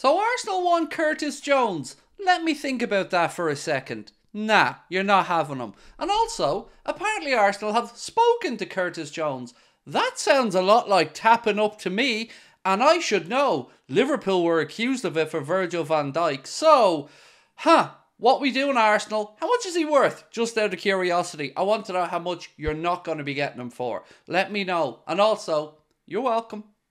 So Arsenal want Curtis Jones. Let me think about that for a second. Nah, you're not having him. And also, apparently Arsenal have spoken to Curtis Jones. That sounds a lot like tapping up to me, and I should know. Liverpool were accused of it for Virgil van Dijk. So, what we do in Arsenal, how much is he worth? Just out of curiosity, I want to know how much you're not going to be getting him for. Let me know. And also, you're welcome.